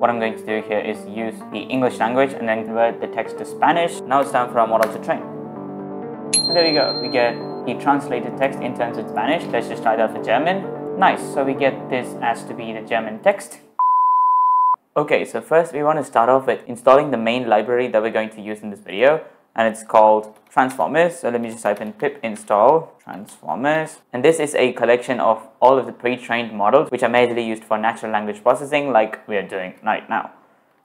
what I'm going to do here is use the English language and then convert the text to Spanish. Now it's time for our model to train. And there we go, we get the translated text in terms of Spanish. Let's just try that for German. Nice, so we get this as to be the German text. Okay, so first we want to start off with installing the main library that we're going to use in this video, and it's called Transformers. So let me just type in pip install Transformers, and this is a collection of all of the pre-trained models which are majorly used for natural language processing like we are doing right now.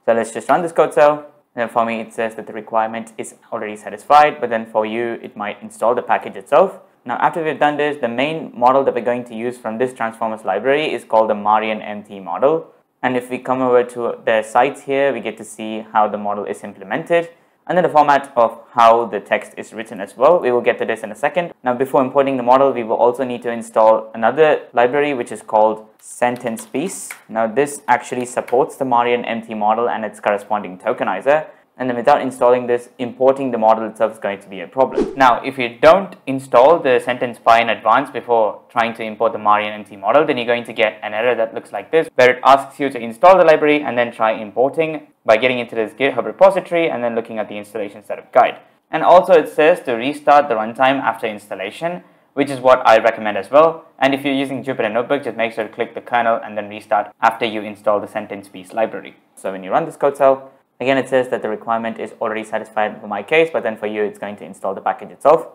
So let's just run this code cell, and then for me it says that the requirement is already satisfied, but then for you it might install the package itself. Now after we've done this, the main model that we're going to use from this Transformers library is called the Marian MT model, and if we come over to their sites here, we get to see how the model is implemented, and then the format of how the text is written as well. We will get to this in a second. Now before importing the model, we will also need to install another library which is called SentencePiece. Now this actually supports the Marian MT model and its corresponding tokenizer, and then without installing this, importing the model itself is going to be a problem. Now if you don't install the SentencePy in advance before trying to import the Marian MT model, then you're going to get an error that looks like this, where it asks you to install the library and then try importing by getting into this GitHub repository and then looking at the installation setup guide. And also it says to restart the runtime after installation, which is what I recommend as well. And if you're using Jupyter Notebook, just make sure to click the kernel and then restart after you install the SentencePiece library. So when you run this code cell, again it says that the requirement is already satisfied for my case, but then for you it's going to install the package itself.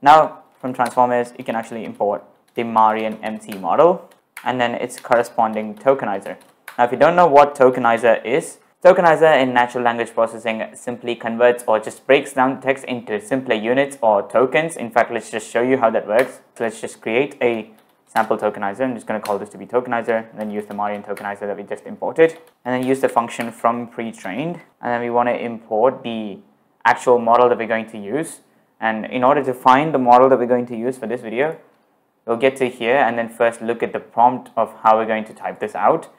Now from Transformers, you can actually import the Marian MT model and then its corresponding tokenizer. Now if you don't know what tokenizer is, tokenizer in natural language processing simply converts or just breaks down the text into simpler units or tokens. In fact, let's just show you how that works. So let's just create a sample tokenizer. I'm just going to call this to be tokenizer, and then use the Marian tokenizer that we just imported, and then use the function from pre-trained, and then we want to import the actual model that we're going to use. And in order to find the model that we're going to use for this video, we'll get to here and then first look at the prompt of how we're going to type this out.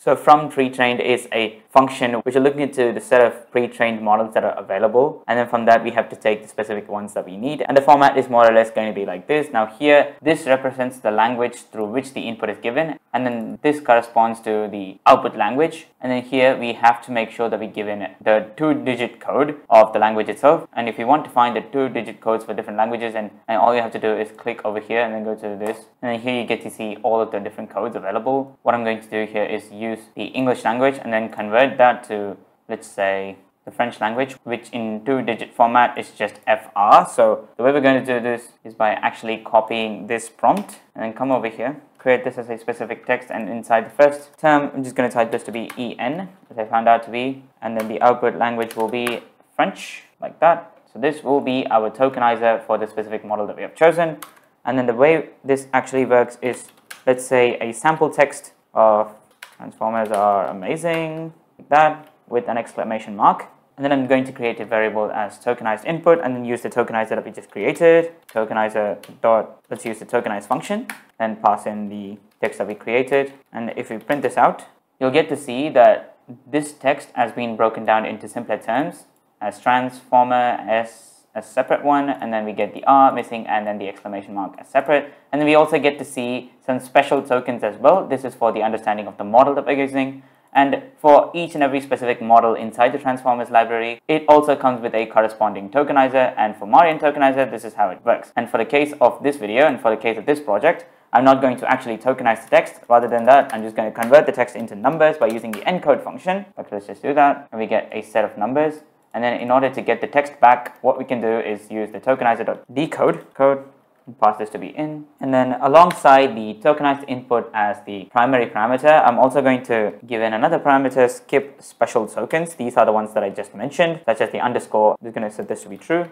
So from pre-trained is a function which are looking into the set of pre-trained models that are available, and then from that we have to take the specific ones that we need, and the format is more or less going to be like this. Now here this represents the language through which the input is given, and then this corresponds to the output language, and then here we have to make sure that we give in the 2-digit code of the language itself. And if you want to find the 2-digit codes for different languages, and all you have to do is click over here and then go to this, and then here you get to see all of the different codes available. What I'm going to do here is use the English language and then convert that to, let's say, the French language, which in 2-digit format is just FR. So the way we're going to do this is by actually copying this prompt and then come over here, create this as a specific text, and inside the first term I'm just going to type this to be EN, as I found out to be, and then the output language will be French, like that. So this will be our tokenizer for the specific model that we have chosen. And then the way this actually works is, let's say, a sample text of Transformers are amazing, like that, with an exclamation mark, and then I'm going to create a variable as tokenized input, and then use the tokenizer that we just created, tokenizer dot, let's use the tokenize function and pass in the text that we created. And if we print this out, you'll get to see that this text has been broken down into simpler terms as transformer, as a separate one, and then we get the R missing and then the exclamation mark as separate. And then we also get to see some special tokens as well. This is for the understanding of the model that we're using, and for each and every specific model inside the Transformers library, it also comes with a corresponding tokenizer. And for Marian tokenizer, this is how it works. And for the case of this video and for the case of this project, I'm not going to actually tokenize the text. Rather than that, I'm just going to convert the text into numbers by using the encode function. But let's just do that, and we get a set of numbers. And then in order to get the text back, what we can do is use the tokenizer.decode code and pass this to be in. And then alongside the tokenized input as the primary parameter, I'm also going to give in another parameter, skip special tokens. These are the ones that I just mentioned, such as the underscore. We're going to set this to be true.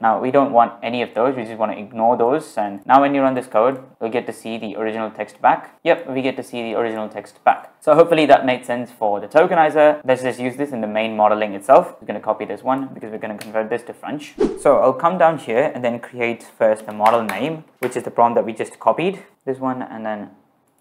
Now we don't want any of those, we just want to ignore those. And now when you run this code, we'll get to see the original text back. Yep, we get to see the original text back. So hopefully that made sense for the tokenizer. Let's just use this in the main modeling itself. We're going to copy this one because we're going to convert this to French. So I'll come down here and then create first the model name, which is the prompt that we just copied, this one, and then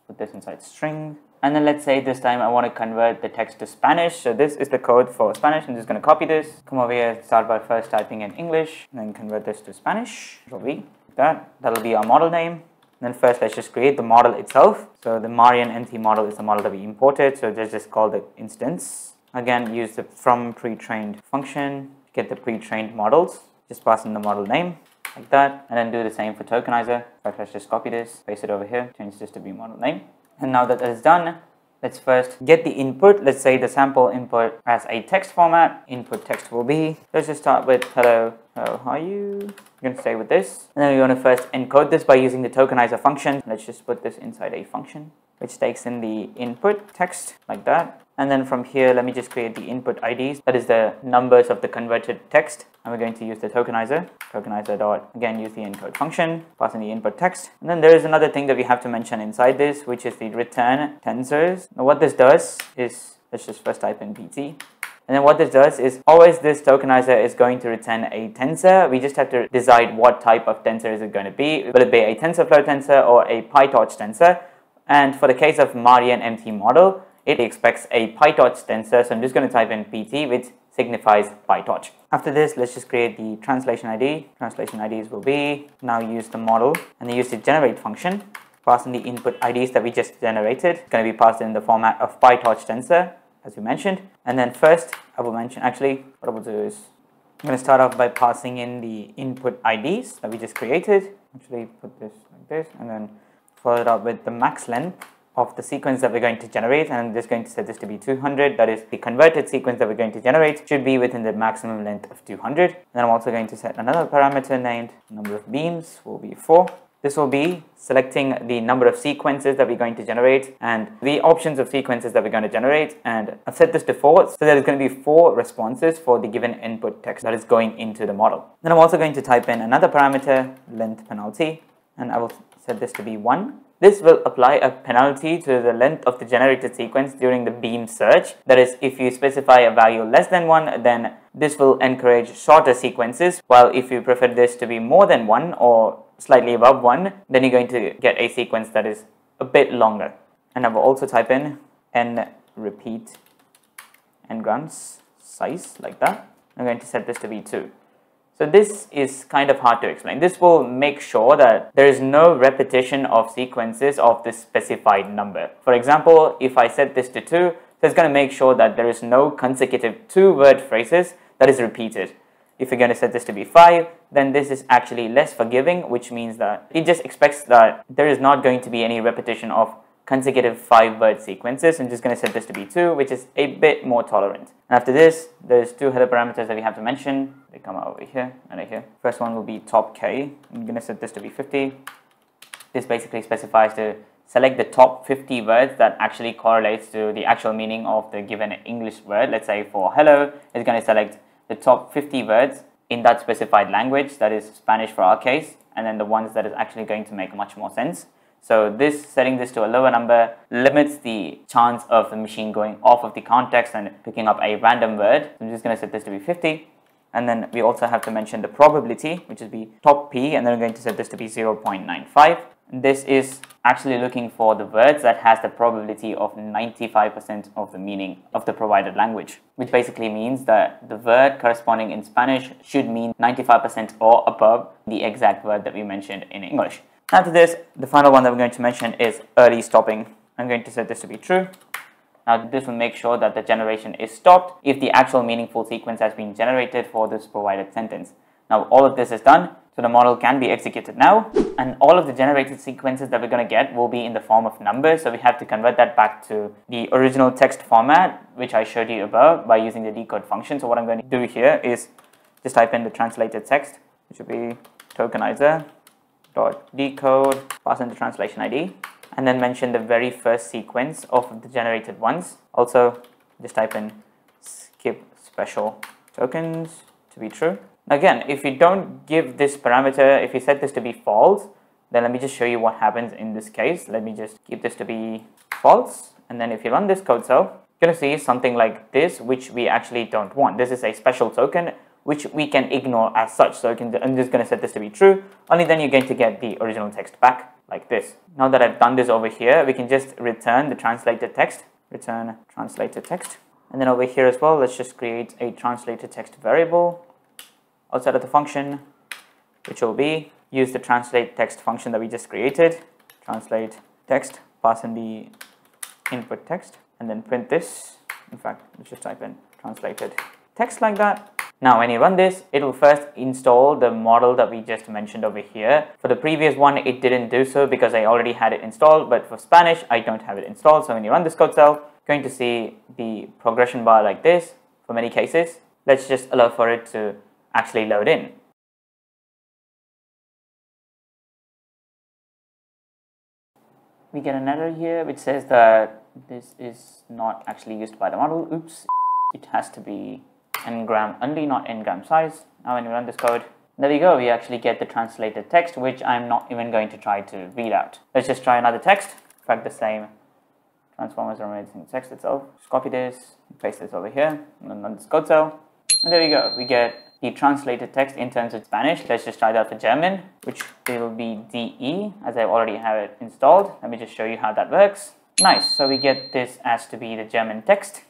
put this inside string. And then let's say this time I want to convert the text to Spanish. So this is the code for Spanish. I'm just going to copy this. Come over here, start by first typing in English, and then convert this to Spanish. It'll be that. That'll be our model name. Then first let's just create the model itself. So the Marian MT model is the model that we imported. So just call the instance. Again, use the from pre-trained function to get the pre-trained models. Just pass in the model name like that, and then do the same for tokenizer. In fact, let's just copy this, paste it over here, change this to be model name. And now that is done, let's first get the input. Let's say the sample input as a text format. Input text will be, let's just start with hello, how are you? We're going to stay with this, and then we want to first encode this by using the tokenizer function. Let's just put this inside a function which takes in the input text like that. And then from here, let me just create the input IDs, that is the numbers of the converted text. And we're going to use the tokenizer, dot, again, use the encode function, pass in the input text. And then there is another thing that we have to mention inside this, which is the return tensors. Now what this does is, let's just first type in PT. And then what this does is, always this tokenizer is going to return a tensor. We just have to decide what type of tensor is it going to be. Will it be a TensorFlow tensor or a PyTorch tensor? And for the case of Marian MT model, it expects a PyTorch tensor, so I'm just going to type in PT, which signifies PyTorch. After this, let's just create the translation ID. Translation IDs will be, now use the model and then use the generate function. Pass in the input IDs that we just generated. It's going to be passed in the format of PyTorch tensor, as we mentioned. And then first, I will mention, actually, what I will do is, I'm going to start off by passing in the input IDs that we just created. Actually, put this like this, and then follow it up with the max length of the sequence that we're going to generate, and I'm just going to set this to be 200. That is, the converted sequence that we're going to generate should be within the maximum length of 200. And then I'm also going to set another parameter named number of beams will be 4. This will be selecting the number of sequences that we're going to generate and the options of sequences that we're going to generate. And I've set this to 4, so there's going to be 4 responses for the given input text that is going into the model. Then I'm also going to type in another parameter, length penalty, and I will set this to be 1. This will apply a penalty to the length of the generated sequence during the beam search. That is, if you specify a value less than 1, then this will encourage shorter sequences, while if you prefer this to be more than 1 or slightly above 1, then you're going to get a sequence that is a bit longer. And I will also type in n repeat n grams size like that. I'm going to set this to be 2. So this is kind of hard to explain. This will make sure that there is no repetition of sequences of this specified number. For example, if I set this to 2, that's going to make sure that there is no consecutive 2-word phrases that is repeated. If you're going to set this to be 5, then this is actually less forgiving, which means that it just expects that there is not going to be any repetition of consecutive 5-word sequences. I'm just going to set this to be 2, which is a bit more tolerant. And after this, there's 2 header parameters that we have to mention. They come out over here and over here. First one will be top K. I'm going to set this to be 50. This basically specifies to select the top 50 words that actually correlates to the actual meaning of the given English word. Let's say for hello, it's going to select the top 50 words in that specified language, that is Spanish for our case, and then the ones that is actually going to make much more sense. So this, setting this to a lower number, limits the chance of the machine going off of the context and picking up a random word. I'm just going to set this to be 50. And then we also have to mention the probability, which is be top P, and then I'm going to set this to be 0.95. This is actually looking for the words that has the probability of 95% of the meaning of the provided language, which basically means that the word corresponding in Spanish should mean 95% or above the exact word that we mentioned in English. After this, the final one that we're going to mention is early stopping. I'm going to set this to be true. Now this will make sure that the generation is stopped if the actual meaningful sequence has been generated for this provided sentence. Now all of this is done, so the model can be executed now, and all of the generated sequences that we're going to get will be in the form of numbers, so we have to convert that back to the original text format, which I showed you above by using the decode function. So what I'm going to do here is just type in the translated text, which would be tokenizer dot decode, pass in the translation ID, and then mention the very first sequence of the generated ones. Also, just type in skip special tokens to be true. Again, if you don't give this parameter, if you set this to be false, then let me just show you what happens in this case. Let me just keep this to be false, and then if you run this code cell, you're going to see something like this, which we actually don't want. This is a special token, which we can ignore as such. So I'm just going to set this to be true. Only then you're going to get the original text back like this. Now that I've done this over here, we can just return the translated text, return translated text. And then over here as well, let's just create a translated text variable outside of the function, which will be use the translate text function that we just created. translate text, pass in the input text, and then print this. In fact, let's just type in translated text like that. Now when you run this, it will first install the model that we just mentioned over here. For the previous one, it didn't do so because I already had it installed, but for Spanish, I don't have it installed. So when you run this code cell, you're going to see the progression bar like this for many cases. Let's just allow for it to actually load in. We get an error here which says that this is not actually used by the model. Oops, it has to be ngram only, not ngram size. Now when we run this code, there we go, we actually get the translated text, which I'm not even going to try to read out. Let's just try another text. In fact, the same Transformers are amazing text itself. Just copy this, paste this over here, and then run this code cell. And there we go, we get the translated text in terms of Spanish. Let's just try that for German, which will be DE, as I already have it installed. Let me just show you how that works. Nice, so we get this as to be the German text.